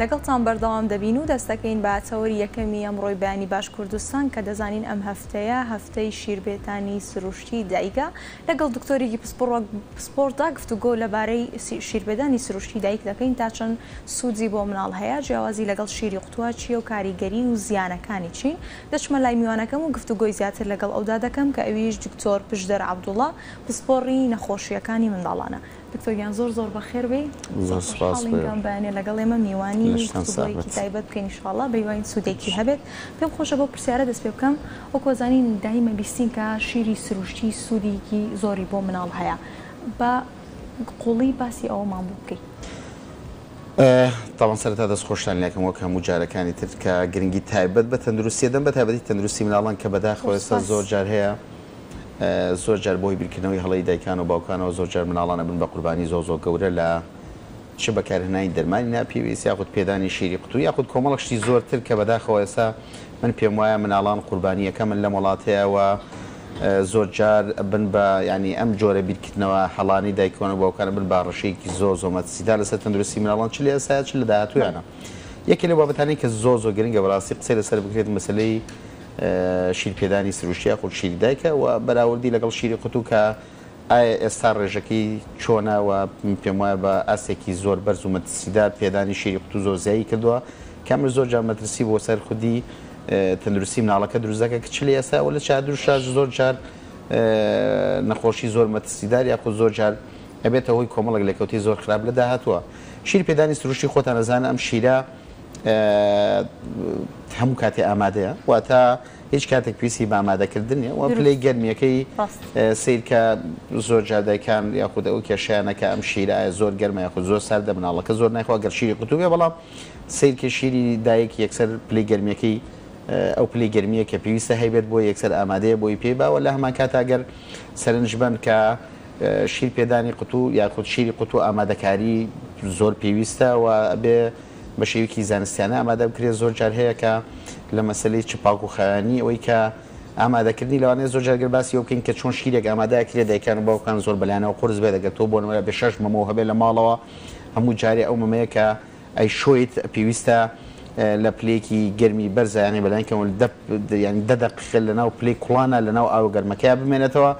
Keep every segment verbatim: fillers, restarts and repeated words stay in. لەگەڵتان بەردەوام دەبین و دەستەکەین بە هاتەوەری یەکەمی ئەمڕۆی بەیانی باش کوردستان کە دەزانین ئەم هەفتەیە هەفتەی شیربێتانی سروشتی دایکە لەگەڵ دکتۆرێکی پسپۆرتدا گفتوگۆ لەبارەی شیربێدانی سروشتی دایک دەکەین تا چەند سوودی بۆ مناڵ هەیە، جیاوازی لەگەڵ شیری قوتووە چییە و کاریگەری و زیانەکانی چین. دەچمە لای میوانەکەم و گفتوگۆی زیاتر لەگەڵ ئەودا دەکەم کە ئەویش دکتۆر پشدەر عەبدوڵڵا، پسپۆڕی نەخۆشیەکانی منداڵانە. دکتۆر گیان زۆر زۆر بەخێر بێ. زۆر سپاس بێ. لەگەڵ ئێمە میوانی گفتوگۆیەکی تایبەت بکەین ئینشاڵڵا بە هیوایین سوودێکی هەبێت. پێم خۆشە بۆ پرسیارە دەست پێ بکەم، وەکو زانین دایمە بیستین کە شیری سروشتی سوودێکی زۆری بۆ مناڵ هەیە. بە قوڵی باسی ئەوەمان بۆ بکەین. تاوان سەرەتا دەست خۆشتان لێکم وەک هەموو جارەکانی تر کە گرنگی تایبەت بە تەندروستی دەم بە تایبەتی تەندروستی مناڵان کە بەداخەوە ئێستا زۆر جار هەیە. زۆر جار بۆی بیرکردنەوەی هەڵەی دایکان و باوکانەوە زۆر جار مناڵانە بن بە قوربانی زۆر زۆر گەورە لە چ بەکارهێنانی دەرمانی ناپیویست یاخود پێدانی شیری قوتوو یاخود کۆمەڵک شتی زۆرتر کە بەداخەوە ئێستا من پێم وایە مناڵان قوربانیەکە من لەم وڵاتەیەوە زۆر جار بن بە یعنی ئەم جۆرە بیرکردنەوە هەڵانی دایکان و باوکانە بن بە ڕەشەیەکی زۆر زۆر مەترسیدار لەسەر تەندروستی مناڵان چ لە ئێستایە چ لە داهاتوویانە. یەکێک لەو بابەتانەی کە زۆر زۆر گرنگە بەڕاستی قسەی لەسەر بکرێت مەسەلەی شیرپێدانی سروشتی خۆ شیری دایکە و بەراوردی لەگەڵ شیری قوتوو کە ئایا ئێستا ڕێژەکەی چۆناوە. پێم وایە بە ئاسێکی زۆر بەرز و مەترسیدار پێدانی شیری قوتوو زۆر زیایی کردووە کەمر زۆر جار مەترسی بۆ سەر خودی تەندروستی مناڵەکە دروزەکە کچل ئێستا و لە چادروشاش زۆر جار نەخۆشی زۆر مەترسیدار یاخود زۆر جار ئەبێتە هۆی کۆمەڵک لەکەوتی زۆر خراپ لە داهاتووە. شیرپێدانی سروشتی خۆتان ئەزانە ئەم شیرە هەموو کاتێ ئامادەیە واتە هیچ کاتێک پێویستی بە ئامادەکردن نیە و پلەی گەرمیەکەی سیرکە زۆر جار دایکان یاخود ئەو کێشەیانەکە ئەم شیرایە زۆر گەرمە یاخود زۆر ساردە مناڵەکە زۆر نایخوا گەر شیری قوتووبێ، بەڵام سیرکە شیری دایک یەکسەر پلەی گەرمیەکەی ئەو پلەی گەرمیە کە پێویستە هەیبێت بۆ یەکسەر ئامادەیە بۆی پێی باوە لە هەمان کاتاگەر سەرنجبەن کە شیرپێدانی قوتوو یاخود شیری قوتوو ئامادەکاری زۆر پێویستە و بێ بە شێوەیەکی زانستیانە ئامادە بکرێت. زۆر جار هەیە کە لە مەسلەی چپاک و خەیانی ئەوەی کە ئامادەکردنی لەوانەیە زۆر جارگەر باسی ئەو بکەین کە چۆن شیرێک ئامادەکرێت دایکان و باوکان زۆر بەلایانەوە قورس بێ دەگەتەوە بۆ نمونە بێ شەش مەمە هەبێ لە ماڵەوە هەموو جارێ ئەو مەمەیە کە ئەی شۆیت پێویستە لە پلێکی گەرمی بەرزایانەی بەلایەن کە یعنی دە دەقیقە لەناو پلەی کوڵانە لەناو ئاوگەرمەکەیە بمێنێتەوە.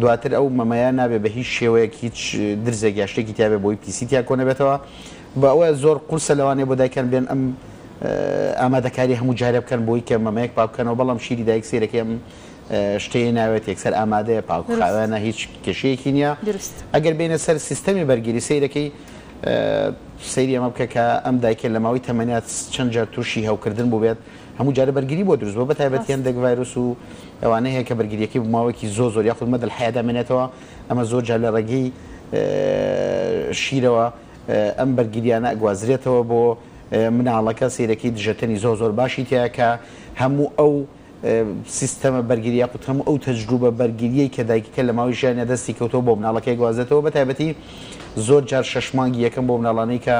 دواتر ئەو مەمەیە نابێ بە هیچ شێوەیەک هیچ درزێک یا شتێکی تیا بێ بۆی پیسیتیا کۆنەبێتەوە بە ئەوە زۆر قورسە لەوانێ بۆ دایکان بێن ئەم ئامادەکاری هەموو جارە بکەن بۆی کە مەمەیەک پاککەنەوە، بەڵام شیری دایک سیرەکەم شتەیە ناوێت یەکسەر ئامادەیە پاکخاوانە هیچ کێشەیەکی نییە. ئەگەر بینە سەر سیستەمی بەرگری سیرەکەی سەیری ئەمە بکە کە ئەم دایکە لە ماوەی تەمەنات چەند جار تووشی هەوکردن بۆ بێت هەموو جارە بەرگری بۆ دروست بۆ بە تایبەت هەندێک ڤایرۆس و ئەوانە هەیە کە بەرگریەکەی بماوەیەکی زۆ زۆر یاخود مەدەل حەیادا مێنێتەوە. ئەمە زۆر جار لە ڕێگەی شیرەوە ئەم بەرگریانە ئەگوازرێتەوە بۆ مناڵەکە سیرەکەی دژەتنی زۆر زۆر باشی تایە کە هەموو ئەو سیستەمە بەرگریە قوت هەموو ئەو تەجروبە بەرگریەی کە دایکەکە لە ماوەی ژیانە دەستی کەوتەوە بۆ مناڵەکەی گوازێتەوە. بە تایبەتی زۆر جار شەش مانگی یەکەم بۆ مناڵانەی کە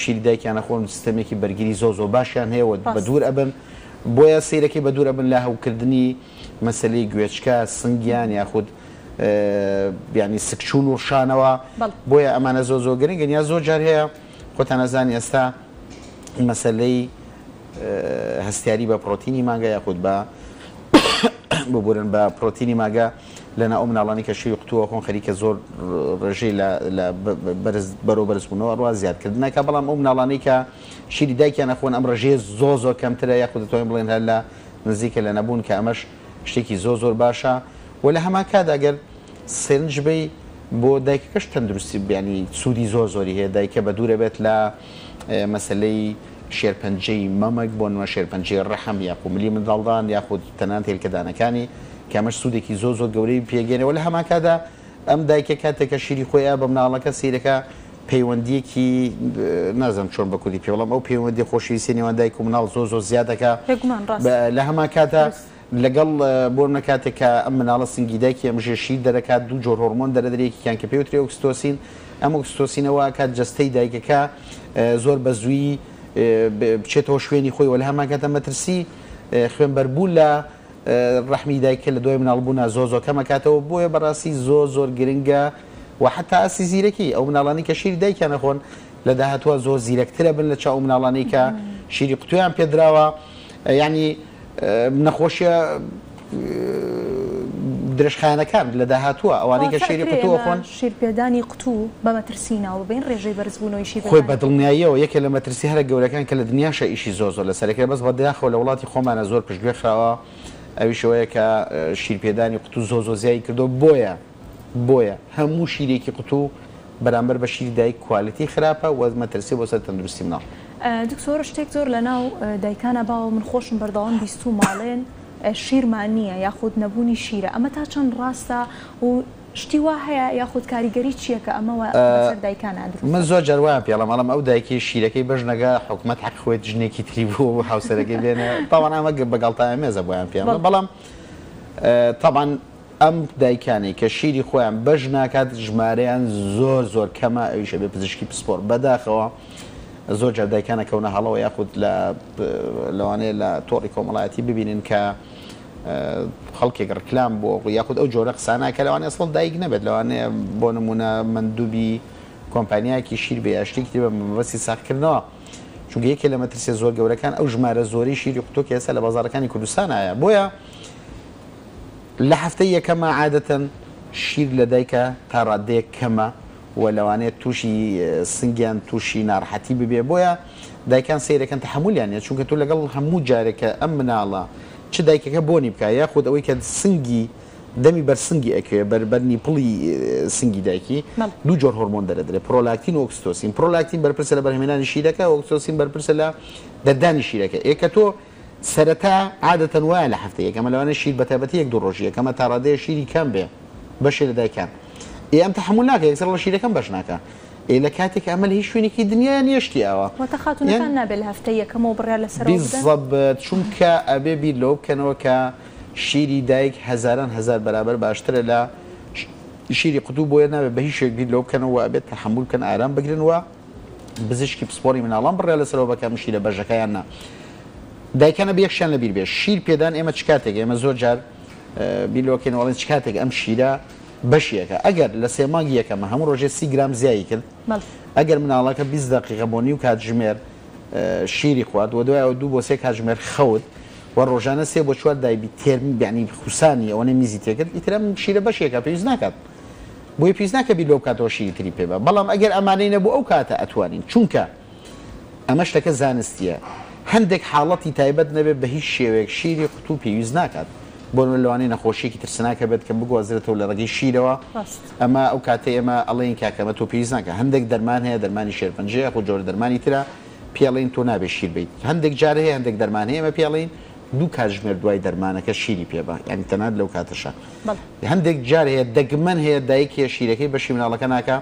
شیری دایکیانە خۆن سیستەمێکی بەرگری زۆر زۆر باشیان هەیە و بە دوور ئەبن بۆیە سیرەکەی بە دوورە بن لە هەوکردنی مەسلەی گوێچکە سنگیان یاخود بیانی سکچون و شانەوە. بۆیە ئەمانە زۆر زۆر گرنگن. یا زۆر جار هەیە خۆتان ئەزانن ئێستا مەسلەی هەستیاری بە پرۆتینی مانگە یاخود بە ببورن بە پرۆتینی مانگە لەناو مناڵانی کە شیری قوتووە خۆن خەریکە زۆر ڕێژەی بەرەو بەرزبوونەوە ڕوا زیادکردنەکە، بەڵام ئەو مناڵانەی کە شیری دایکیانە خۆن ئەم ڕێژەیە زۆر زۆر کەمترە یاخود دەتوانین بڵێن هەر لە نزیکە لە نەبوون کە ئەمەش شتێکی زۆر زۆر باشە. و لە هەمان کاداگەر سێنج بی بۆ دایکەکەش تەندروستی بیانی سوودی زۆر زۆری هەیە. دایکە بە دوورە بێت لە مەسلەی شێرپەنجەی مەمەک بۆ نوە شێرپەنجەی ڕەحەم یاخود ملی منداڵدان یاخود تەنان هێلکەدانەکانی کامەش سوودێکی زۆر زۆر گەورەی پێگەێنەوە. لە هەمان کادا ئەم دایکە کاتێکە شیری خۆیە بە مناڵەکە سیرەکە پەیوەندیەکی نازانم چۆن بە کوردی پێ، بەڵام ئەو پەیوەندی خۆشویستی نێوان دایک و مناڵ زۆر زۆر زیادەکە. لە هەمان کادا لەگەڵ بۆ نەکاتێک کە ئەم مناڵە سنگی دایکی ئەمژێ شیر دەرەکات دوو جۆر هۆرمۆن دەرەدرێکیان کە پێوتری ئۆکسیتۆسین. ئەم ئۆکسیتۆسینەوە کات جەستەی دایکەکە زۆر بە زوویی بچێتەوە شوێنی خۆی و لە هەمان کاتە مەترسی خوێنبەربوو لە ڕەحمی دایکە لە دوای مناڵبوونا زۆ زۆر کەمەکاتەوە. بۆیە بەڕاستی زۆر زۆر گرنگە وحتى ئەسی زیرەکی ئەو مناڵانی کە شیری دایکیان نەخۆن لە داهاتووە زۆر زیرەکترە بن لە چاو مناڵانەی کە شیری قوتویان پێدراوە. یعنی نەخۆشیە درێژخایەنەکان لە داهاتووە ئەوانەی کە شیری قوتووە خۆن شیرپێدانی قوتو بە مەترسیناوە بین ڕێژەی بەرزبوونەوەی شیری خۆی بەدڵنیاییەوە یەکێک لە مەترسی هەرە گەورەکان کە لە دنیاشە ئیشی زۆر زۆر لەسەرەکرێ بەس بەداخەوە لە وڵاتی خۆمانە زۆر پشتگوێ خراوە ئەویش ئەوەیە کە شیرپێدانی قوتو زۆر زۆر زیایی کردو. بۆیە بۆیە هەموو شیرێکی قوتو بەرامبەر بە شیری دایک کواڵیتی خراپە و مەترسی بۆ سەر تەندروستی مناڵ. دکتۆر شتێک زۆر لەناو دایکانە باوە من خۆشم بەردەوام بیست و ماڵێن شیرمان نییە یاخود نەبوونی شیرە ئەمە تا چەند ڕاستە و شتی وا هەیە یاخود کاریگەری چییە کە ئەمەوە سەر دایکانە؟ من زۆر جەروایە پێڵم ئەڵم ئەو دایکی شیرەکەی بەژنەگە حکومەت حەق خۆی ژنێکی تری بوو و هاوسەرەکەی بێنە تاوان ئەمە بەگەڵتایە مێزە بۆیان پێڵم. بەڵام تاوان ئەم دایکانی کە شیری خۆیان بەژ ناکات ژمارەیان زۆر زۆر کەمە ئەویشە بێ پزیشکی پسپۆر بەداخەوە زۆر جار دایکانە کەونە هەڵەوە یاخود لە لەوانەیە لە تۆڕی کۆمەڵایەتی ببینن کە خەڵکێک ڕکلام بۆ یاخود ئەو جۆرە قسانە کە لەوانەیە ئەسڵ دایک نەبێت لەوانەیە بۆ نمونە مندوبی کۆمپانیایەکی شیر بێ یاشتێکی بە مەبەستی ساختکردنەوە چونکە یەکێک لە مەترسیە زۆر گەورەکان ئەو ژمارە زۆری شیری قوتۆ کە ئێستا لە بازاڕەکانی کوردستان هەیە. بۆیە لە هەفتەیە کەمە عادەتەن شیر لە دایکە تا ڕادەیەک کەمە و لەوانێت تووشی سنگیان تووشی ناڕحەتی ببێ. بۆیە دایکان سیرەکەن تحمولیانە چونکە تۆ لەگەڵ هەموو جارێکە ئەم مناڵە چ دایکەکە بۆنی بکە یاخود ئەوەی کە سنگی دەمی بەرسنگی ئەکوێ بەربەرنی پڵی سنگی دایکی دوو جۆر هۆرمۆن دەردرێت پرۆلاکتین و ئۆکسیتۆسین. پرۆلاکتین بەرپرسە لە بەرهێنانی شیرەکە و ئۆکسیتۆسین بەرپرسە لە دەردانی شیرەکە. ئێکە تۆ سەرەتا عادەتەن وایە لە هەفتەیە کەمە لەوانە شیر بەتابەتی یەک دوو ڕۆژیە کەمە تا ڕادەیە شیری کەم بێ بەشێ لە دایکان ئێ ئەم تەحمل ناکە یەکسەر لە شیرەکەم بەش ناکە ئێ لە کاتێک ئەمەل هیچ شوێنێکی دنیایان نیشتیاوە وەتەخاتونەکان نابێت لە هەفتەیە کەمەوە بڕیار لەسەر بزەبێت چونکە ئەبێ بیر لەوە بکەنەوە کە شیری دایک هەزاران هەزار بەرابەر باشترە لە شیری قوتو بۆیە نابێت بە هیچ شوێک بیر لەوە بکەنەوە ئەبێت تەحمل بکەن ئارام بگرن و پزیشکی پسپۆڕی مناڵان بڕیار لەسەرەوە بکەن شیرە بەژەکەیان نا. دایکانە بەیەکشیان لەبیر بێ شیر پێدان ئێمە چ کاتێک ئێمە زۆر جار بیرۆکەینەوەڵێن چ کاتێک ئەم شیرە بەشیەکە ئەگەر لە سێماگی یەکەمە هەموو ڕۆژێ سی گرام زیایی کرد ئەگەر مناڵەکە بیست دقیقە بۆ نیو کاتژمێر شیری خوارد و دوایەوە دوو بۆ سێ کاتژمێر خەوت و ڕۆژانە سێ بۆ چوار دایبی تێرمی بینی خوسانی ئەوەنە میزی تێکرد ئیترم شیرە بەشیەکە پێویست ناکات بۆی پێویست ناکە بیر لەو کاتەوە شیری تری پێ بە. بەڵام ئەگەر ئەمانەی نەبوو ئەو کاتە ئەتوانین چونکە ئەمە شتەکە زانستیە هەندێک حاڵەتی تایبەت نەبێت بە هیچ شێوەیەک شیری قوتو پێویست ناکات بۆ لەوانەیە نەخۆشیێکی ترسناکە بێت کە بگوازرێتەوە لە ڕێگەی شیرەوە ئەمە ئەو کاتێ ئێمە ئەڵێن کاکەمە تۆ پێویست ناکە. هەندێک دەرمان هەیە دەرمانی شێرپەنجە یاخۆ جۆرە دەرمانی ترە پێڵین تۆ نابێت شیر بیت. هەندێک جار هەیە هەندێک دەرمان هەیە ئێمە پێڵین دوو کاتژمێر دوای دەرمانەکە شیری پێبە یعنی تەنها لەو کاتەشە. هەندێک جار هەیە دەگمەن هەیە دایکیە شیرەکەی بەشی مناڵەکە ناکە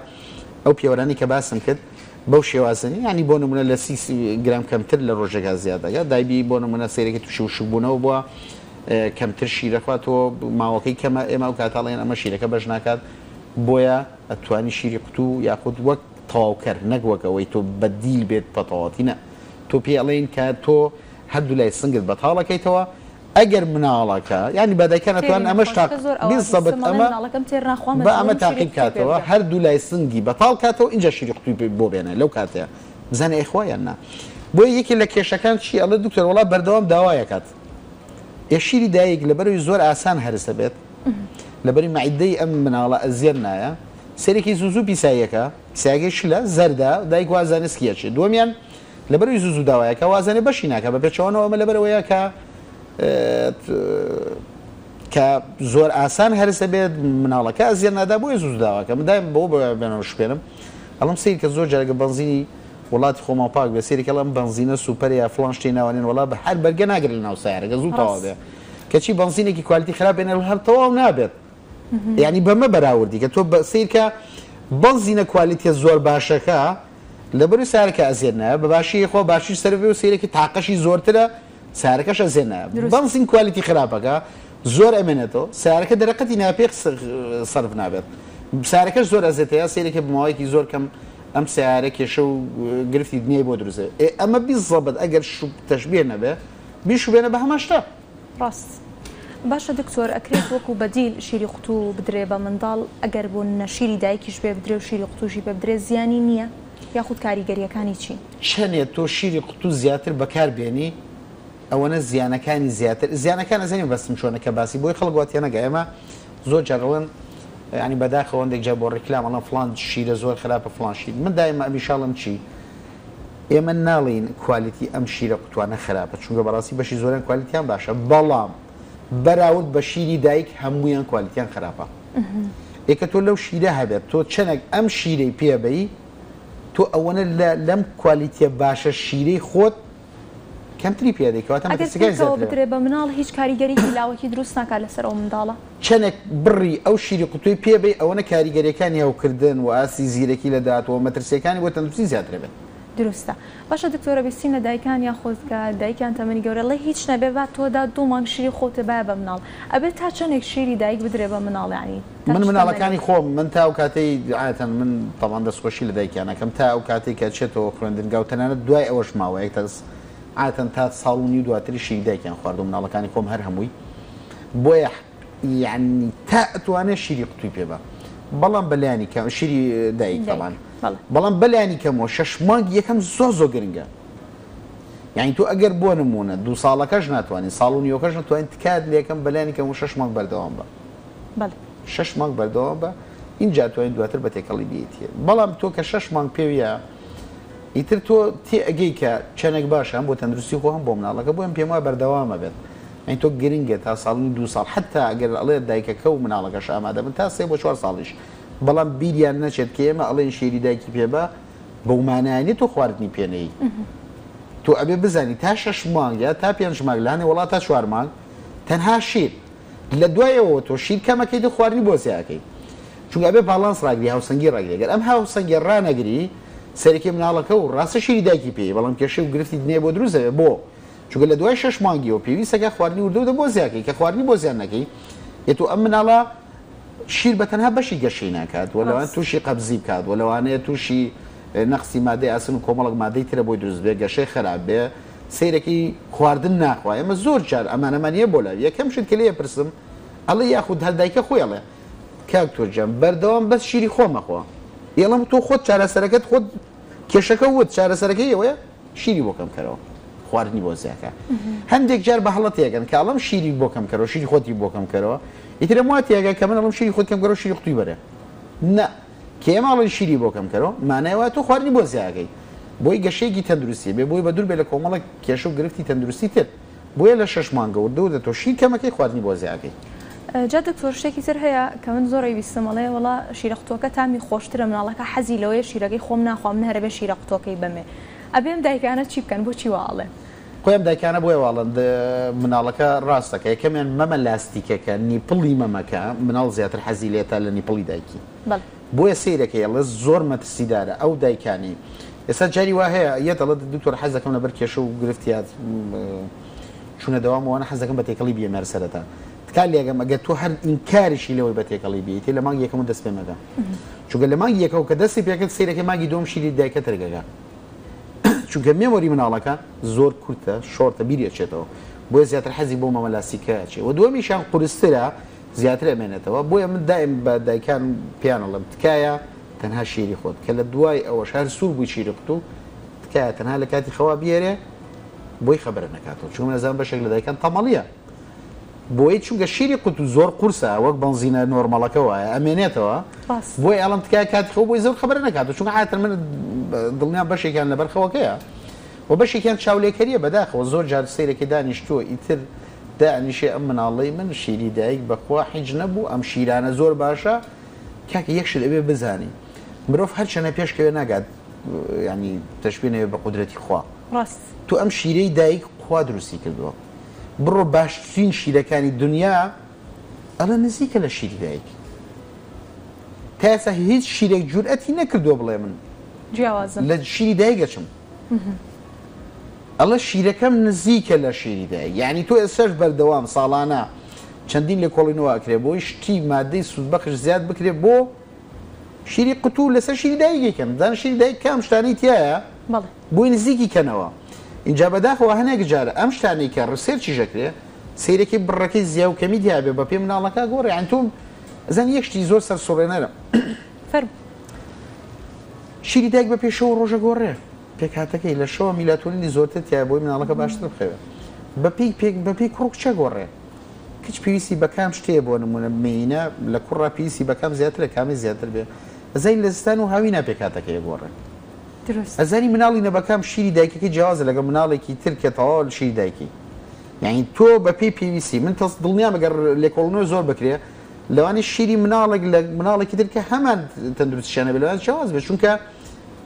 ئەو پێوەرانی کە باسم کرد بەو شێوازنی ینی بۆ نمونە لە سی گرام کەمتر لە ڕۆژێکا زیادەکە دایبی بۆ نمونە سیرێکی تووشی وشبوونەوە بووە کەمتر شیرەخواتەوە ماوەکەی کەمە ئێمە و کاتاڵێن ئەمە شیرەکە بەش ناکات. بۆیە ئەتوانی شیری قوتو یاخود وەک تەواوکەر نەک وەکەوەی تۆ بەدیل بێت بەتەواتی نە تۆ پێڵێن کە تۆ هەردوو لای سنگت بەتاڵەکەیتەوە ئەگەر مناڵەکە ینی بەدایکە نەتوان ئەمەش تاقیبت ئەمە بە ئەمە تاقیب کاتەوە هەردوو لای سنگی بەتاڵ کاتەوە اینجا شیری قوتوی بۆ بێنە لەو کاتەیە بزانە ئێخوایان نا. بۆ یەکی لە کێشەکان چی ئەڵێ دکتۆر وڵا بەردەوام داوایەکات یەشیری دایک لەبەروی زۆر ئاسان هەرسە بێت لەبەری مەعیدەی ئەم مناڵە ئەزیێر نایە سەرێکی زوزوو پیساییەکە پیسایەکەی شلە زەردە دایک وازانێ سکیەچێ دووەمیان لەبەروی زوزوو داوایەکە وازانێ بەشی ناکە بە پێچەوانەوە ئەمە لەبەرەوەیە کە کە زۆر ئاسان هەرسە بێت مناڵەکە ئەزیێر نادا بۆیە زوزوو داواکە مدایم بۆ بێنەوە شوێنم ئەڵم سیر کە زۆر جارگە بەنزینی وڵاتی خۆمان پاک بێ سیرێک ئەڵم بەنزینە سوپەر یا فڵان شتێ ناوانێن وڵا بە هەر بەرگە ناگرێت لە ناو سایارەکە زوو تەواو بێ کەچی بەنزینێکی کوالیتی خراپ بێنە هەر تەواو نابێت یعنی بەمە بەراوردی کە تۆ سیرکە بەنزینە کوالیتیە زۆر باشەکە لەبەروی سایارەکە ئەزێر نایە بەباشی خۆ باشی سەرفێ و سیرێکی تاقەشی زۆرترە سایارەکەش ئەزێر نایە بەنزین کوالیتی خراپەکە زۆر ئەمێنێتەوە سایارەکە دەرەقەتی ناپێخ سەرف نابێت سایارەکەش زۆر ئەزێتەیە سیرێکی بماوەیەکی زۆر کەم ئەم سیارە کێشە و گرفتی دنیای بۆ دروزێ ئەمە بیست زەبەت ئەگەر شوب تەشبیه نەبێ بیشو بێنە بە هەماشتا ڕاست. باشه دکتۆر ئەکرێت وەکو بەدیل شیری قوتو بدرێ بە منداڵ ئەگەر بۆ شیری دایکیش بێ بدرێ و شیری قوتوشی بێ بدرێ زیانی نییە یاخود کاریگەریەکانی چی؟ شەنێت تۆ شیری قوتو زیاتر بەکاربێنی ئەوەنە زیانەکانی زیاتر زیانەکان ئەزانین بەستم چۆنە کە باسی بۆی خەڵک واتیانەگە ئێمە زۆر جارڵێن ینی بەداخەوەندێک جا بۆ ڕیکلامەڵە فڵان شیرە زۆر خراپە فڵان شیر من دایمە ئەمیشاڵم چی؟ ئێمە ناڵین کوالیتی ئەم شیرە قوتوانە خراپە چونکە بەڕاستی بەشی زۆریان کوالیتیان باشە بەڵام بەراورد بە شیری دایک هەموویان کوالیتیان خراپە ئێکە تۆ لەو شیرە هەبێت تۆ چەندێک ئەم شیرەی پێبەی تۆ ئەوەنە لەم کوالیتیە باشە شیرەی خۆت کەمتری پێدەیکەواتە ئەگەر بدرێ بە مناڵ هیچ کاریگەریی لاوەکی دروست ناکات لەسەر ئەو منداڵە چەندێک بڕی ئەو شیری قوتوی پێبێ ئەوەنە کاریگەریەکانی هەوکردن و ئاسی زیرەکی لەداتەوە مەترسیەکانی بۆ تەندروستی زیاترێ بێت دروسته باشه دکتۆرە بیستینە دایکان یا خۆزگا دایکان تەمەنی گەورە لە هیچ نەبێ با تۆدا دوو مانگ شیری خۆت بایە بە مناڵ ئەبێت تا چەندێک شیری دایک بدرێ بە مناڵ یعنی من مناڵەکانی خۆم من تا ئەو کاتەی عادەتەن من تەواوان دەستخۆشی لە دایکیانەکەم تا ئەو کاتێک کە چێتەوە خوێندنگا و تەنانەت دوای ئەوەش ماوەیەک تەس عادەتەن تا ساڵ و نیو دواتری شیری دایکیان خوارد و مناڵەکانی خۆم هەر هەمووی بۆیە یعنی تا ئەتوانێ شیری قوتوی پێ بە بەڵام بەلایانی کە شیری دایک تەمان بەڵام بەلایانی کەمەوە شەش مانگ یەکەم زۆر زۆر گرنگە یعنی تۆ ئەگەر بۆ نمونە دوو ساڵەکەش ناتوانین ساڵ و نیوەکەش ناتوانین تکات لە یەکەم بەلایانی کەمەوە شەش مانگ بەردەوام بە شەش مانگ بەردەوام بە اینجا توانین دواتر بە تێکەڵی بێتیە بەڵام تۆ کە شەش مانگ پێویە ئیتر تۆ تێ ئەگەی کە چەنێک باشە هەم بۆ تەندروستی خۆ هەم بۆ مناڵەکە بۆ ئەم پێم وایە بەردەوامە بێت یعنی تۆ گرنگە تا ساڵ و دوو ساڵ حتا ئەگەر ئەڵێ دایکەکە و مناڵەکەش ئامادە بن تا سێ بۆ چوار ساڵیش بەڵام بیریان نەچێت کە ئێمە ئەڵێن شیری دایکی پێبە بەومانایانی تۆ خواردنی پێنەی تۆ ئەبێ بزانی تا شەش مانگ یا تا پێنج مانگ لانێ وڵات تا چوار مانگ تەنها شیر لە دوایەوە تۆ شیر کەمەکەی دە خواردنی بۆسیاکەی چونکە ئەبێ باڵانس ڕاگری هاوسەنگی ڕاگری ئەگەر ئەم هاوسەنگێ ڕانەگری سەرەکی مناڵەکە و ڕاستە شیری دایکی پێی بەڵام کێشەی و گرفتی دنیا بۆ دروزەوێ بۆ چونکە لە دوای شەش مانگیەوە پێویستەکە خواردنی وردە و دە بۆزیاکەی کە خواردنی بۆزیان نەکەی یە تۆ ئەم مناڵە شیر بەتەنها بەشی گەشەی ناکات وەلەوان تووشی قەبزی بکات وەلەوانەیە تووشی نەخسی مادەی ئاسن و کۆمەڵک مادەی ترە بۆی دروست بێ گەشەی خراپ بێ سیرەکی خواردن ناخوا ئێمە زۆر جار ئەمانەمانە بۆ لاوی یەکەم شت کە لێ پرسم ئەڵێ یاخود هەردایکە خۆی ئەڵێ کاکتۆر جان بەردەوام بەس شیری خۆمەخۆ ئێڵم تۆ خۆت چارەسەرەکەت خۆت کێشەکە وت چارەسەرەکەی ئەوەیە شیری بۆ کەم کەرەوە خواردنی بۆزیەکە هەندێک جار بە هەڵەتێکن کە ئەڵم شیری بۆ کەم کەرەوە شیری خۆتی بۆ کەم کەرەوە ئیترە واتیەکە کە من ئەڵم شیری خۆت کەم کەرەوە شیری قوتوی بەرێ نە کێماڵی شیری بۆ کەم کەرەوە مانایەوە تۆ خواردنی بۆزیەکەی بۆی گەشەیەکی تەندروستی بێ بۆی بەدوور بێ لە کۆمەڵێک کێشە و گرفتی تەندروستی تر بۆیە لە شەش مانگە وردەوردە تۆ شیر کەمەکەی خواردنی بۆزیەکەی جا دکتۆر شتێکی تر هەیە کە من زۆر ویستم ئەڵێ وەڵا شیرە قوتوەکە تامی خۆشترە مناڵەکە حەزی لەوەیە شیرەکەی خۆم ناخوام من هەرەبێ شیرە قوتوەکەی بەمێ ئەبێم دایکانە چی بکەن بۆچی واڵێ خۆیان دایکانە بۆیە واڵند مناڵەکە ڕاستەکە یەکەمیان مەمە لاستیکەکە نیپڵی مەمەکە مناڵ زیاتر حەزی لێتە لە نیپڵی دایکی بۆیە سیرەکەی ئەڵە زۆر مەترسیدارە ئەو دایکانی ئێستا جاری وا هەیە یەتەڵە دکتۆر حەزەکەم لەبەر کێشە و گرفتیات چونە دەوام ئەوانە حەزەکەم بە تێکەڵی بێمەرە سەرەتا تکال لێگەم ئەگە تۆ هەر ئینکاریشی لەوەی بە تێکەڵی بێیتێ لە مانگ یەکەم دەست پێ مەدە چونکە لە مانگ یەکەوە کە دەستی پێکرد سیرەکەی مانگی دۆم شیری دایکە ترگەکە چونکە مێمۆری مناڵەکە زۆر کورتە شۆرتە بیرێچێتەوە بۆیە زیاتر حەزی بۆ مەمەلاسیکەچێ و دووەمیشان قورسترە زیاتر ئەمێنێتەوە بۆیە من دایم بە دایکان پیانەڵم تکایە تەنها شیری خۆت کە لە دوای ئەوەش هەر سوور بووی شیری قوتو تکایە تەنها لە کاتی خەوا بێرێ بۆی خەبەرە نەکاتەوە چون منەزان بەشێک لە دایکان تەمەڵیە بۆیە چونکە شیری قوتو زۆر قورسە وەک بەنزینە نۆرمەڵەکە وایە ئەمێنێتەوە بۆی ئەڵم تکایە کاتی خەوا بۆی زۆر خەبەرە نەکاتەوە چونکە عادەتەن من دڵنیام بەشێکیان لەبەر خەوەکەیە و بەشێکیان چاولێکەریە بەداخەوە زۆر جار سەیرێکی دانیشتووە ئیتر دانیشێ ئەم مناڵی من شیری دایک بەخوا حیج نەبوو ئەم شیرانە زۆر باشە کاکە یەکشت ئەوێ بزانی مرۆڤ هەرچەنە پێشکەوێ ناگات ینی تەشبیهێنەوێ بە قودرەتی خوا ڕاست تۆ ئەم شیرەی دایک خوا دروستی کردووە بڕۆ باشترین شیرەکانی دنیا ئەڵە نزیکە لە شیری دایک تا ئێستا هیچ شیرێک جورئەتی نەکردووە بڵێ من لە شیری دایگەچم ئەڵە شیرەکەم نزیکە لە شیری دایک یعنی تۆ ئێسەش بەردەوام ساڵانە چەندین لە کۆڵینەوە ئەکرێ بۆی شتی مادەی سوودبەخش زیاد بکرێ بۆ شیری قوتو لەسەر شیری دایکێکم دان شیری دایک کام شتانی تایە بۆی نزیکی کەنەوە اینجا بەداخەوە هەنێک جارە ئەم شتانی کە ڕسێرچی ژەکرێ سیرکی برکی زیاد کمی دیابه با پیم نالکا گوره. انتون زن یکشی زور سر سری نرم. فرم. شیری داغ با پیشو روزه گوره. پیکاته که ایلشوا میلاتونی زورت دیابوی نالکا باشتر بخوره. با پیک پیک با پیک کروکچه گوره. کیش پیویسی با کم شتی بونمونه مینا لکورا پیویسی با کم زیادتر کمی زیادتر بیه. زین لستانو هایی نپیکاته که گوره. درست. زنی منالی نبکم شیری داغی که جهاز لگم منالی کی ترک تال شیری داغی. يعني تو ببي بي في سي من تصدلني أما جر لكولنو زور بكريه لو أنا الشيري منالك منالك كده كهمن تندب الشأن بالوان جواز بس شون كا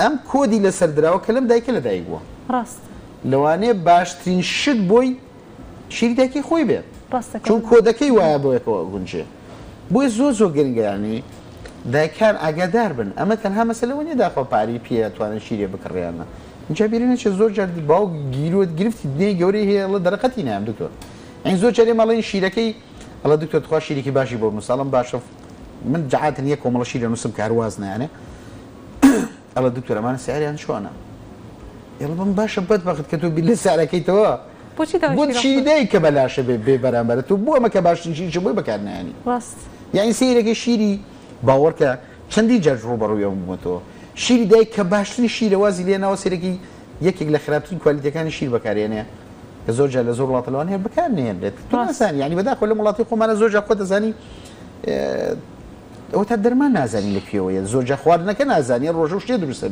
أم كودي لسردرا وكلام دايك لا دايجوا راست لو أنا باش تنشد بوي شيري دايكي خوي بيه راست شون كودكي وابوي كونجي بوي زوزو جنجا يعني دايكان أجدار بن أما كان هم مثلا وني داخل بعري بيه تو أنا شيري بكريانا جابرينا شو زوج جرد باو جيرو تجربتي الدنيا جوري هي الله درقتي نعم دكتور يعني زوج جري ما الله يشيلكي الله دكتور تخاش شيلكي باشي بور مسالم باشوف من جعات نيكو ما الله شيل نصب كهروازنا يعني الله دكتور أمان سعري أنا شو أنا يلا بنباشر بتبغت كتب لسه على كيتوا بود شيل ده كبلاش ببرامبر تبوه ما كباش نشيل شو بيبكرنا يعني راست يعني سيرك شيلي باورك شندي جرب روي يوم متو شیر دای کباشتن شیر وازیلی نواسیره کی یکی گل خرابترین کوالیتی کانی شیر بکاری نه زور جال زور لاتلوانه بکار نه نه تو نزنی یعنی بداخل کل ملاتی خو من زور جا خود زنی او تدرمان نزنی لپیویه زور جا خوار نکن نزنی روزش چه درسته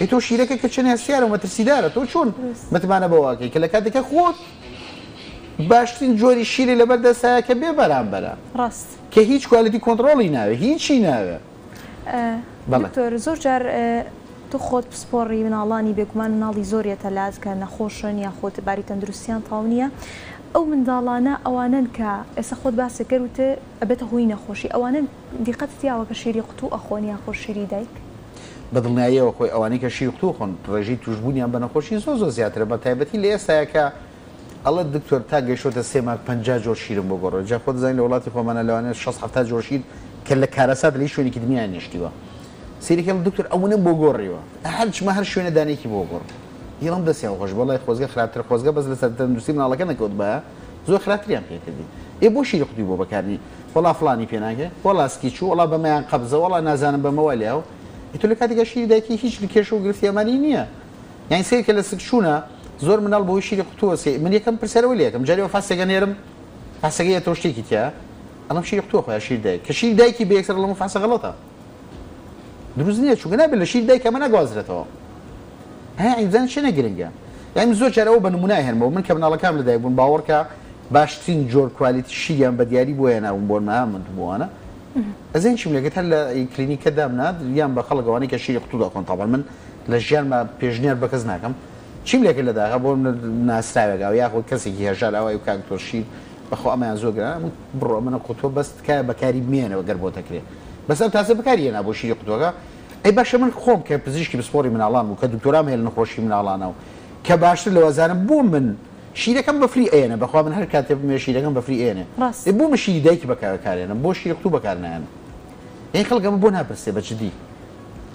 بی تو شیره که کشن هستیاره مترسی داره تو چون متمنه باوکی کلا کدی که خود باشترین جوری شیر لبرد سعی که بیبرم برم راست که هیچ کوالیتی کنترلی نه هیچی نه دکتر زور جر تو خود پسپوری من علانی بگمان نالی زوریه تلاش که نخوشن یا خود باری تندرسیان تاونیه او من دالانه آوانن که اس خود بحث کرده ابد هوی نخوشی آوانن دیقتی آواک شیری قطو آخوانی آخوش شیری دایک بدل نهایی آخوی آوانی که شیری قطو خون رجی توجبونی آن بنخوشی زوزو زیادتره باتایبتی لیست که الله دکتر تاگش شده سه ماه پنجاه جور شیرم بگوره جا خود زنی ولاتی خو من علانی شصت هفتاد جور شیر کل کارسات لیشونی کدی میان نشتیوا سيري كلام دكتور أونا بوجوري وا أحدش ما هرشونا داني كي بوجور يلام دس يا وخش بالله خوزجة خلاتر خوزجة بس لسه تندوسين على كنا كود بقى زو خلاتر يام كده إيه بوشي يخدي بوبا كارني والله فلاني بيناك والله سكيشو والله بميان قبضة والله نازان بمواليه يتقولك هذا كشيء دايكي هيش لكيشو قلت يا مالينيا يعني سيري كلا سكشونا زور من البوشي يخدوه سي من يكمل برسالة ولا يكمل جاري وفاسة جنيرم فاسة جيا توشتي كتيا أنا مشي يخدوه خويا شيء دايك كشيء دايكي بيكسر الله مفاسة غلطة دروز نیست چون نبیل شیر دای که من اجازه تو. ها این زن شنید گرینگه. یعنی زود چرا او بنمونه هنر مامون که بنالا کامل دای بون باور که باشترین جور کوالیتی شیریم بدیاری بوده نه اون بون مهمند بوده. از این شمله که هلا کلینیک دام ند یعنی با خلق وانی که شیر خطوط کن طبعا من لجیان ما پیشنهاد بکز نکم. شمله که لدا خب بون ناسرای بگه یا خود کسی که هرچال آوای کانکتور شیر با خو آمین زوجنا برو من خطوط بست که بکاری میانه و گربه تکری. بس أنت هذا بكاري أنا أبو شيري قدوة أي باش من خوم كبزيشك بسوري من علانه وكدكتورام هي النخوشي من علانه كباشر لوزان بوم من شيري كم بفري أنا بخوا من هالكاتب من شيري كم بفري أنا بوم شيري دايك بكاري أنا بوم شيري قدوة بكارنا أنا يعني خلق ما بونها بس بجدي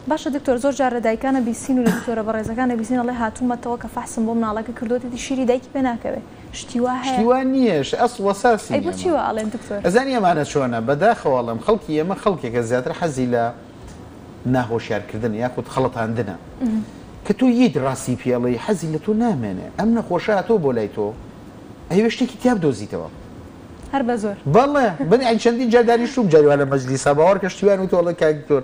باش دكتور زوج جار دايك أنا بيسين ودكتورة بريزة كان بيسين الله هاتوم متوقع فحصن بوم على كردوتي شيري دايك بناكبه شتواه شتوانيش أصل وساسي أي بتشوا على الدكتور أزاني معنا شو أنا بداخل والله مخلقي ما خلقي كزيادة حزيلة ناهو شعر كردنا ياخد خلط عندنا كتو يد راسي في الله حزيلة نامنا أمنا خوشاتو بوليتو أيوة شتى كتاب دوزي توا هربزور بالله بني عشان دي جداري شو بجري على مجلس باور كشتوان وتو والله كدكتور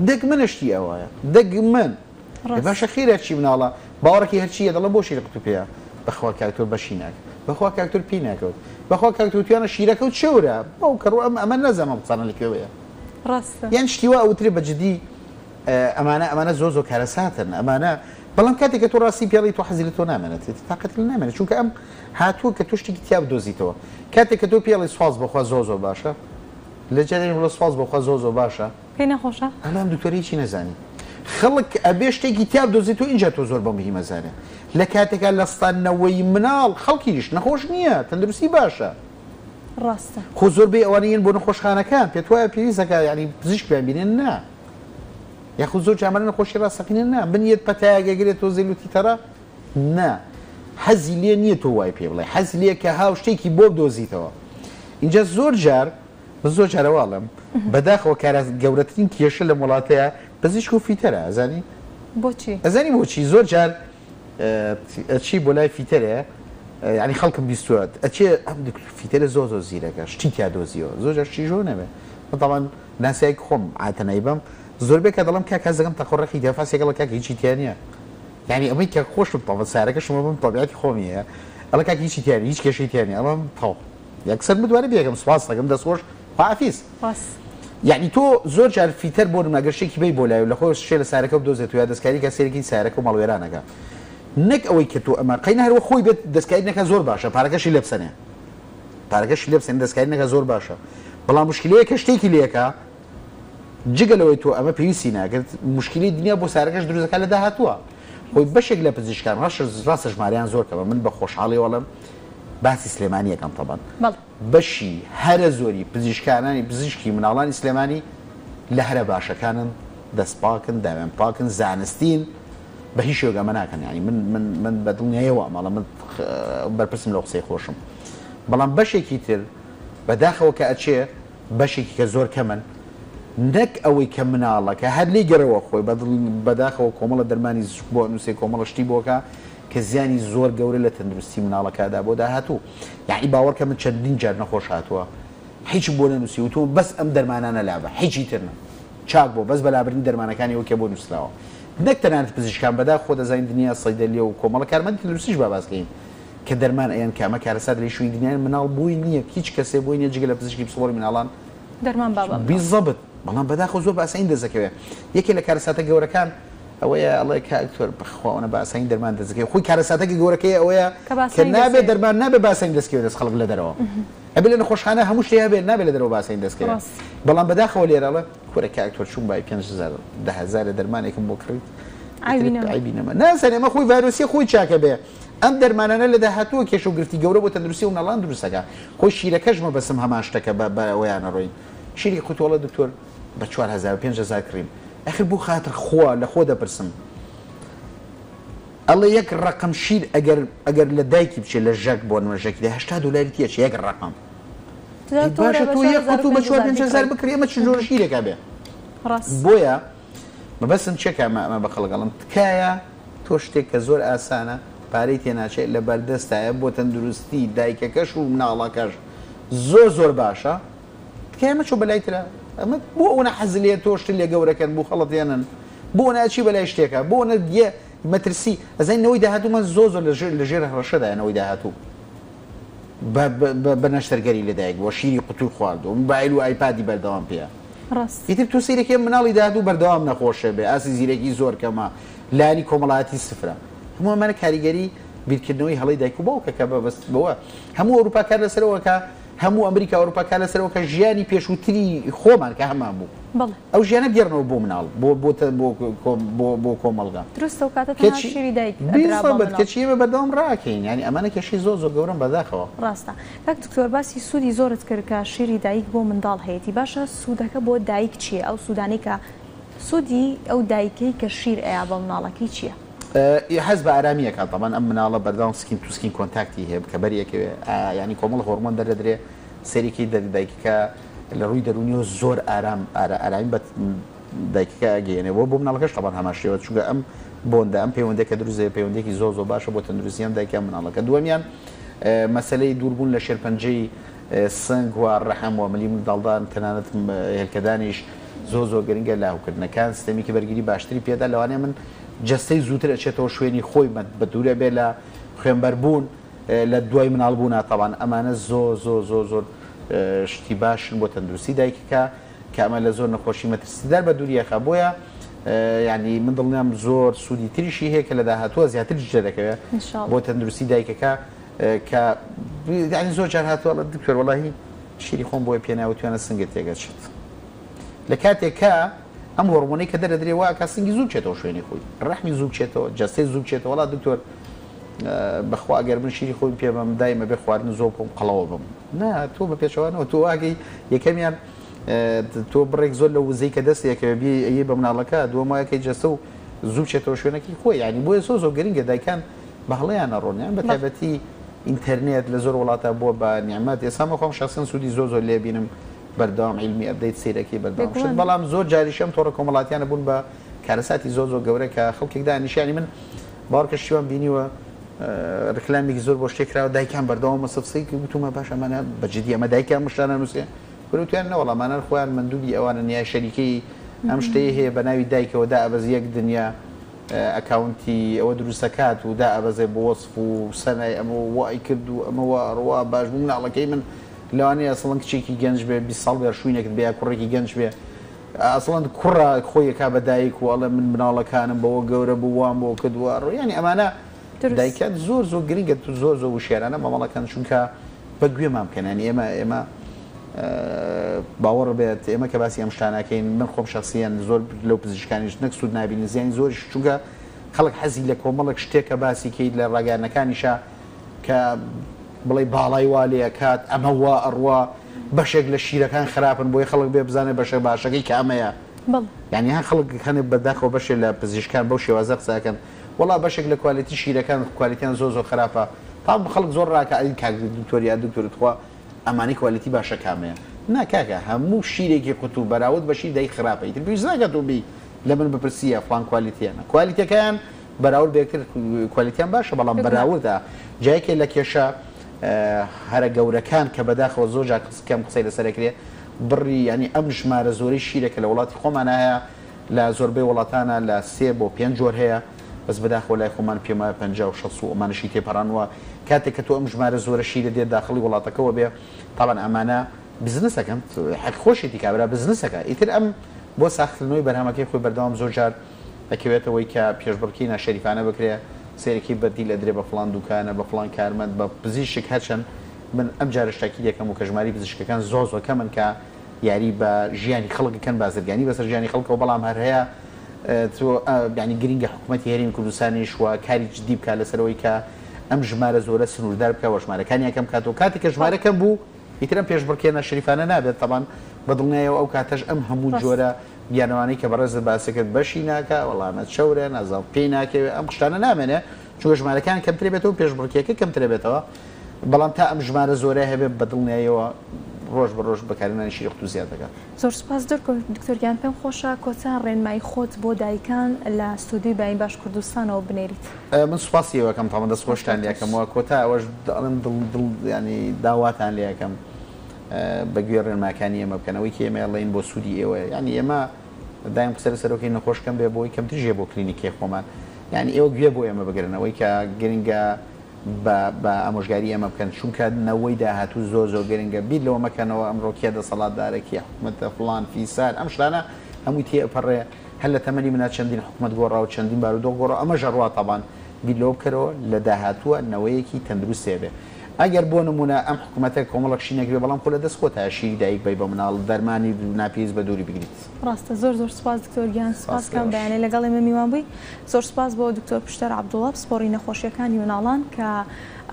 دق من شتي أوايا دق من باش خير هادشي من الله باوركي هادشي يضل بوشي لقطو فيها بخوا کارکتور باشینک، بخوا کارکتور پینکود، بخوا کارکتور توی آن شیرکود شوره، باوکرو امان نزدم بطران لکیویه. راست. یعنی شیوا اوتری بجدی امانه امانه زوزو کارساتن، امانه بلان كاتي كتو راسي بيالي تو حزي لتو نامنت طاقت لنامنت چونکە ئەم هاتووە کە توشتی تیاب دۆزیتەوە کاتێک کە تۆ پیاڵی سواز بەخوا زۆ زۆر باشە لە جارێک بڵێ سواز بەخوا زۆر زۆر باشە پێی نەخۆشە ئەلام دوکتۆر هیچی نەزانی خەڵک ئەبێ شتێکی تیاب دۆزیتەوە اینجا تۆ زۆر بەم بهی مەزانێ لە کاتێکا لە ستانەوەی مناڵ خەڵکیش نەخۆش نییە تەندروستی باشە ڕاستە خۆ زۆربەی ئەوانەیەن بۆ نەخۆشخانەکان پێت وایە پێویستەکە یعنی پزیشک پێیان بینێن نا یاخود زۆر جارمان نەخۆشی ڕاستەقینە نا بنیەت پەتایەگەگرێت تۆ زێلوتی تەرە نا حەزی لێ نییە تۆ وای پێ بڵێ حەزی لێ کە هاو شتێکی بۆ بدۆزیتەوە اینجا زۆر جار زۆر جارەواڵم بەداخەوە کارە گەورەترین کێشە لە وڵاتەیە پزیشک و فیتەرە ئەزانی بۆچی ئەزانی بۆچی زۆر جار ئەچی بۆ لای فیتەرەیە یعنی خەڵکم بیستوات ئەچێ ئەم فیتەرە زۆر زۆر زیرەکە شتی تیا دۆزیەوە زۆر جار شتی ژۆ نەبێ بەتەمان ناسایەک خۆم عاتەنایی بەم زۆربێ کە دەڵم کاک هەزەکەم تەخۆڕەخی دافاسێکەڵە کاک هیچی تیا نییە یعنی ئەمەی کە خۆشم تەڵە سارەکە شمە بم تەبیعەتی خۆمیە ئەڵە کاک هیچی تیا نیە هیچ کێشەی تیا نیە ئەڵەم تەڵ یەکسەر بتوانێ بێگەم سواس دەکەم دەستخۆش خواحافیز یعنی تۆ زۆر جار فیتەر بۆ نمەگەر شتێکی بێی بۆ لای و لە خۆش شێ لە سارەکە بدۆزێت و یا دەستکاری کە سێرەکی سارەکە و مەڵوێرانەکە نەک ئەوەی کە تۆ ئەمە قەینە هەروە خۆی بێت دەستکارینەکە زۆر باشە پارەکەشی لێ بسەنێ پارەکەشی لێ بسەنێ دەستکارینەکە زۆر باشە بەڵام موشکیلەیە کە شتێکی لێیەکە جگەلەوەی تۆ ئەمە پێویستی ناکرد مشکلی دنیا بۆ سارەکەش دروستەکە لەدا هاتووە خۆی بەشێک لە پزیشکان ڕاستە ژماریان زۆر کەمە من بە خۆشحاڵی وەڵام باسی سلێمانیەکەم تەبەن بەشی هەرە زۆری پزیشکانانی پزیشکی مناڵانی سلێمانی لە هەرە باشەکانن دەستپاکن داوێن پاکن زانستین بە هیچ شێوەگەمە ناکەن یعنی من من من بە دڵنیایەوە ئەمەڵە من بەرپرسم لەو قسەی خۆشم بەڵام بەشێکی تر بەداخەوە کە ئەچێ بەشێکی کە زۆر کەمن نەک ئەوەی کە مناڵەکە هەر لی گەرەوە خۆی بەداخەوە کۆمەڵە دەرمانی بۆ نووسێ کۆمەڵە شتی بۆکە کە زیانی زۆر گەورە لە تەندروستی مناڵەکەدا بۆ داهاتوو یعنی باوەڕکە من چەندین جار نەخۆش هاتووە هیچ بۆ نەنووسی و تۆ بەس ئەم دەرمانانە لابە هیچی ترنە چاک بۆ بەس بەلابردن دەرمانەکانی وەکێ بۆ نووسراوە نەک تەنانەت پزیشکان بەداخۆ دەزانین دنیا سەیدەلیە و کۆمەڵە کارمەندی تەندروستیش بابازکەین کە دەرمان ئەیان کامە کارەسات لە شووی دنیای مناڵ بووی نییە هیچ کەسێ بۆی نیە جگە لە پزیشکی پسپۆڕی مناڵان دەرمان بابە بالضبط بەڵام بەداخۆ زۆر باسەین دەزەکەوێ یەکێ لە کارەساتە گەورەکان ئەوەیە ئەڵێ کاکتۆر بەخواونە باسەین دەرمان دەزەکەوێ خۆی کارەساتەکە گەورەکەی ئەوەیە کە نابێت دەرمان نابێت باسەین دەستکەوێ دەست خەڵک لە دەرەوە ئەبێ لە نەخۆشخانە هەموو شتێ هەبێت نابێت لە دەرەوە باسەین دەستکەوێ بەڵام بەداخەوە لێرەڵێ کورە کاکتۆر چوون بای پێنج هەزار ده هەزار دەرمانێکم بۆ کڕیت عیبی نەما ناسەن ئەمە خۆی ڤایرۆسیە خۆی چاکە بێ ئەم دەرمانانە لە داهاتووە کێشوگرتی گەورە بۆ تەندروستی و مناڵان دروستەکە خۆی شیرەکەشمە بەسم هەمان شتەکە بە ئەوەیان ڕۆین شیری قوتووەڵە دکتۆر بە چوار هەزار و پێنج هەزار کریم ئەخر بۆ خاتر خوا لە خۆ دەپرسم ئەڵێ یەک ڕقم شیر ئەگەر ئەگەر لە دایکی بچێت لە ژەک بۆ نوێژەکی دە هەشتا دۆلاری تیە چ یەک ڕقم باشە تۆ یەک قوتو بە چوار پێنج هەزار بکری ئەمە چ جۆرە شیرێکا بێ بۆیە مەبەسم چێکە ئەمە بە خەڵگەڵم تکایە تۆ شتێک کە زۆر ئاسانە پارەی تێناچێت لە بەردەستایە بۆ تەندروستی دایکەکەش و مناڵەکەش زۆر زۆر باشە کامە چۆ بەلای ترە ئەمە بۆ ئەوە حەزلێ تۆشت لێ گەورەکەن بوو خەڵەتێنن بۆ ناچی بەلای شتێکە بۆ نەدیە مەترسی ئەزانەوەی داهاتوومە زۆ زۆر لە ژێر هەڕەشەدایەنەوەی داهاتوو بە نەشتەرگەری لەدایک بۆ شیری قوتوی خواردو مۆبایل و ئایپادی بەردەوام پێە ڕاست ئیتر تو سیرێکی مناڵی داهاتوو بەردەوام نەخۆشە بێ ئاسی زیرەکی زۆر کەمە لانی کۆمەڵایەتی سفرە هەموو ئەمانە کاریگەری بیرکردنەوەی هەڵی دایک و باوکە کە بەبەست بەوە هەموو ئەوروپا کار لەسەرەوەکە هەموو ئەمریکا ئەوروپا کار لەسەرەوە کە ژیانی پێشووتری خۆمان کە هەمان بوو ئەو ژیانە گێڕنەوە بۆ مناڵ بۆ کۆمەڵگا کەچی ئێمە بەردەوام ڕاکەین یعنی ئەمانە کێشەی زۆر زۆر گەورەم بەداخەوە ڕاستە کاک دکتۆر باسی سوودی زۆرت کرد کە شیری دایک بۆ منداڵ هەیەی باشە سوودەکە بۆ دایک چییە ئەو سوودانەی کە سوودی ئەو دایکەی کە شیر ئەیا بە مناڵەکەی چییە حەز بە ئارامیەکە تەمان ئەم مناڵە بەردەوام سکین تو سکین کۆنتاکتی هەیە کە بەریەکەوێ یعنی کۆمەڵ هۆرمۆن دەردرێ سەرێکی دایکەکە لە ڕووی دەرونیەوە زۆر ئارام ئارامی بە دایکەکە ئەگەیێنێەوە بۆ مناڵەکەش تەمان هەماشێوە چونکە ئەم بۆندا ئەم پەیوەندێکە دروستەیە پەیوەندێکی زۆر زۆر باشە بۆ تەندروستیان دایکیان مناڵەکە دووەمیان مەسلەی دووربوون لە شێرپەنجەی سنگ و ڕەحەم و ملی منداڵدان تەنانەت هێلکەدانیش زۆر زۆر گرنگە لاهوکردنەکان سیستەمێکی بەرگری باشتری پێدا لەوانێ من جستەی زووتر ئەچێتەوە شوێنی خۆی بە دوورە بێ لە خوێنبەربوون لە دوای مناڵبوونا تاوان ئەمانە زۆر زۆر زۆر زۆر شتی باشن بۆ تەندروستی دایکەکە کە ئەمە لە زۆر نەخۆشی مەترسیدار بە دووریەخە بۆیە يعني من دڵنیام زۆر سودی تریشی هەیە کە لە داهاتووە زیاتر جێ دەکەوێت بۆ تەندروستی دایکەکە کە یعنی زۆر جار هاتووە بڵێ دکتۆر وەڵاهی شیری خۆم بۆیە پێناوە توانە سنگت تێگەچێت لە کاتێککە ئەم هۆرمۆنەی کە دەردرێ وا کە سنگی زوو بچێتەوە شوێنی خۆی ڕەحمی زوو بچێتەوە جەستەی زوو بچێتەوە وڵا دکتۆر بەخوا ئەگەر من شیری خۆی پێ بەم دایمە بێ خواردن زۆر کۆم قەڵەوە بم نا تۆ بە پێچەوانەوە تۆ واگەی یەکەمیان تۆ بڕێک زۆر لە وزەی کە دەستێکەوە بێ ئەیە بە مناڵەکە دووەمایەکەی جەستە و زوو بچێتەوە شوێنەکەی خۆی یعنی بۆیە زۆر زۆر گەرینگە دایکان بە هەڵەیان نەڕۆنیان بە تایبەتی ئینتەرنێت لە زۆر وڵاتە بۆ بە نیعمەت ئێستا مە خۆم شەخسەن سوودی زۆر زۆر لێ بینم بەردەوام عیلمی ئەبدەیت سیرەکەی بەردەوام شت بەڵام زۆر جاریشەم تۆڕە کۆمەڵاتیانە بوون بە کارەساتی زۆر زۆر گەورە کە خەڵکێکدا نیشانی من باوەڕکەشتیوان بینیوە ڕکلامێکی زۆر بۆ شتێک کراوە دایکان بەردەوام مەسەفسەی وتومە باش ئەمانە بەجددی ئەمە دایکیان مشتانە نووسێ گوتیان نە وەڵامانە خۆیان مەندووبی ئەوانە نیای شەریکەی ئەم شتەیە هەیە بە ناوی دایکەوەدا ئەبەز یەک دنیا ئەکاونتی ئەوە دروستەکات و دا ئەبەزێ بۆ وەسف و سەنای ئەمە وای کرد و ئەمەوە ڕوا باش بوو مناڵەکەی من لەوانەیە ئەسڵەن کچێکی گەنج بێ بیست ساڵ بێ شووینێکت بێ یا کوڕێکی گەنج بێ ئەسڵەن کوڕە خۆیەکا بەدایک و ئەڵێ من مناڵەکانم بەوە گەورە بوو وام بۆ کردووە ڕۆیانی ئەمانە دایکات زۆر زۆر گرینگە تو زۆر زۆر وشێرانە مامەڵەکان چونکە بە گوێمان بکەنانی ئێمە ئێمە باوەڕ بێت ئێمە کە باسی ئەم شتانەکەین من خۆم شخصیان زۆر لەو پزیشکانیش نەک سوود نابینی زیانی زۆریش چونکە خەڵک حەزی لە کۆمەڵک شتێکە باسی کەیت لە ڕاگەانەکانیشە کە بڵێ باڵای وا لێکات ئەمە وا ئەڕوا بەشێک لە شیرەکان خراپن بۆی خەڵک بێ بزانێت بەشە باشەکەی کامەیە یعنی هەن خەڵک هەنێ بەداخەوە بەشێ لە پزیشکان بەو شێوازە قساکەن وڵا بەشێک لە کوالیتی شیرەکان کوالیتیان زۆر زۆر خراپە تاام خەڵک زۆر ڕاکە ئەلی کاک دکتۆریا دکتۆرت خوا ئەمانی کوالیتی باشە کامەیە ناکاکە هەموو شیرێکی قووت و بەراود بەشی دای خراپەیتر پێویستناکە دووبی لە من بپرسیە فلان کوالیتیانە کوالیتەکەیان بەراورد بێکتر کوالیتیان باشە بەڵام بەراوردا جایکێ لە کێشە هەرە گەورەکان کە بەداخەوە زۆر جا کەم قسەی لەسەرەکرێ بڕی ینی ئەم ژمارە زۆری شیرێکە لە وڵاتی خۆمان هەیە لە زۆربەی وڵاتانە لە سێ بۆ پێنج جۆر هەیە بەس بەداخەوە لای خۆمان پێما پەنجا و شەس و ئەمانشی تێپەڕانوە کاتێک کە تۆ ئەم ژمارە زۆرە شیرە دێت داخلی وڵاتەکەەوە بێ تاڵەن ئەمانە بزنسەکەم حەقخۆشیتی کابرا بزنسەکە ئیتر ئەم بۆ ساختنەوەی بەرهەمەکەی خۆی بەردەوام زۆر جار دەکەوێتەوەی کە پێشبڕکی ناشەریفانە بکرێ سێرەکی بەدی لە درێ بە فلان دوکانە بە فلان کارمەند بە پزیشک هەرچەند من ئەم جارە شتاکی دەکەم و کەژماری پزیشکەکان زۆ زۆکە من کە یاری بە ژیانی خەڵکەکەن بازرگانی بەسەر ژیانی خەڵکەوە بەڵام هەر هەیە تۆ ینی گرینگە حکوومەتی هەرێمی کوردستانیش وە کاری جدی بکات لەسەرەوەی کە ئەم ژمارە زۆرە سنووردار بکە وە ژمارەکان یەکەم کاتەوە کاتێک کە ژمارەکەم بوو ئیترم پێش بڕکێنە شریفانە نابێت تەمان بەدڵنیایەوە ئەو کاتەش ئەم هەموو جۆرە بیانەوانەی کە بەڕێز باسەکرد بەشی ناکە وەڵامە چەورە نازاڵ پێی ناکەوێت ئەم قشتانە نامێنێ چونکە ژمارەکان کەمترێ بێتەوە پێش بڕکێکە کەمترێ بێتەوە بەڵام تا ئەم ژمارە زۆرە هەبێت بەدڵنیایەوە ڕۆژ بە ڕۆژ بەکارێنانی شیری قووت زیاد دەکات. زۆر سپاس دکتۆرگیان پێم خۆشە کۆچان ڕێنمای خۆت بۆ دایکان لە سودی باین باش کوردستانەوە بنێریت. من سوپاسی ئەوەکەم تامان دەست خۆشتان لەکەمەوە کۆتا ئەوەش ینی داواتان لەکەم بە گوێ ڕێنماکانی ئێمە بکەنەوەی کە ئێمە ئەڵێن بۆ سوودی ئێوە یعنی ئێمە دایم قسە لەسەرەوەی نەخۆشکەم بێ بۆی کەم ترژێ بۆ کلینیکی خۆمان یعنی ئێوە گوێ بۆ ئێمە بگرنەوەی کە گرنگە بە ئامۆژگاری ئەمە بکەن چونکە نەوەی داهاتوو زۆر زۆر گەرنگە بیت لەوە مەکەنەوە ئەمڕۆکیە دەسەڵاتدارێکی حکوومەتە فڵان فیسار ئەم شتانە هەمووی تێپەڕێ هەر لە تەمەنی منە چەندین حکوومەت گۆڕا و چەندین بارودۆ گۆڕ ئەمە ژەڕوا تەبان بیت لەوە بکەرەوە لە داهاتووە نەوەیەکی تەندروستێ بێ ئەگەر بۆ نمونە ئەم حکوومەتە کۆمەڵەکشی نەگرێ بەڵام خۆ لە دەست خۆتە شیری دایک بی بە مناڵ دەرمانی ناپێز بە دووری بگریت. ڕاستە زۆر زۆر سپاس دکتۆرگیان سپاسکەم بەیانەی لەگەڵ ئێمە میوان بووی. زۆر سپاس بۆ دکتۆر پشتەر عەبدوڵڵا پسپۆڕی نەخۆشیەکانی مناڵان کە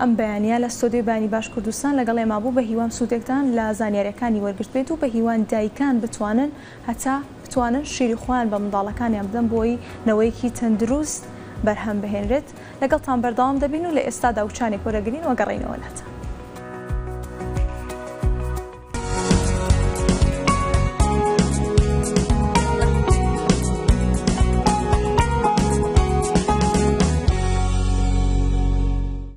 ئەم بەیانیە لە سودی بانی باش کوردستان لەگەڵ ئێمە بوو بە هیوام سوودێکدان لە زانیاریەکانی وەرگرت بێت و بە هیوان دایکان بتوانن هەتا بتوانن شیری خۆیان بە منداڵەکانیان بدەن بۆی نەوەیەکی تەندروست بەرهەم بهێنرێت. لەگەڵتان بەرداوام دەبین و لە ئێستادا و چانێک وەرەگرین وەگەڕینەوە لاتان.